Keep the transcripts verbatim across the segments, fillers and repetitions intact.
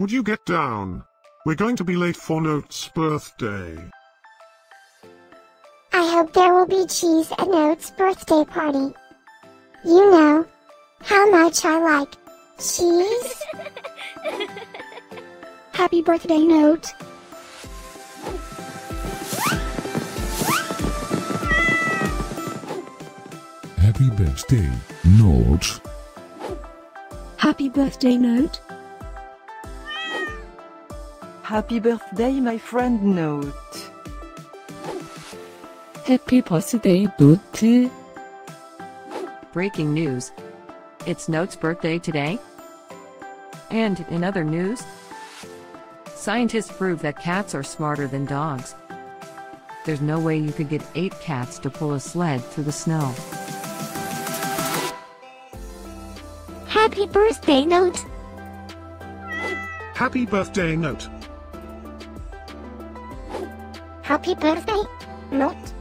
Would you get down? We're going to be late for Nout's birthday. I hope there will be cheese at Nout's birthday party. You know how much I like cheese. Happy birthday, Nout. Happy birthday, Nout. Happy birthday, Nout. Happy birthday, my friend Nout. Happy birthday, Nout. Breaking news. It's Nout's birthday today. And in other news, scientists prove that cats are smarter than dogs. There's no way you could get eight cats to pull a sled through the snow. Happy birthday, Nout. Happy birthday, Nout. Happy birthday, Nout.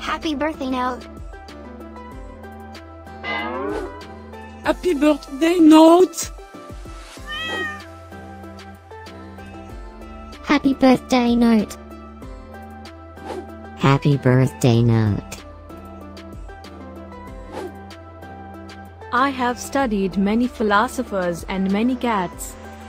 Happy birthday, Nout. Happy birthday, Nout. Happy birthday, Nout. Happy birthday, Nout. I have studied many philosophers and many cats.